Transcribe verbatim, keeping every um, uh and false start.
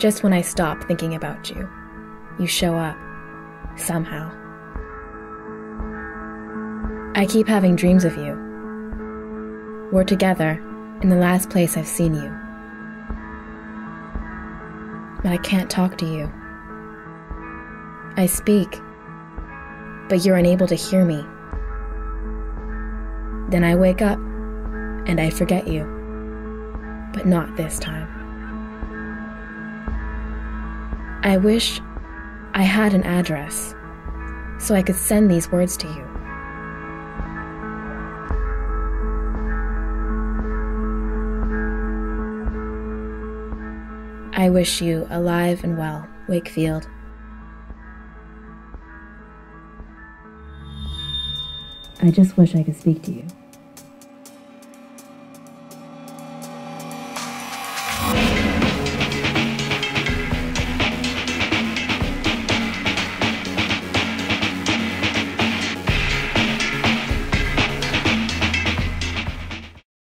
Just when I stop thinking about you, you show up, somehow. I keep having dreams of you. We're together in the last place I've seen you. But I can't talk to you. I speak, but you're unable to hear me. Then I wake up, and I forget you. But not this time. I wish I had an address, so I could send these words to you. I wish you alive and well, Wakefield. I just wish I could speak to you.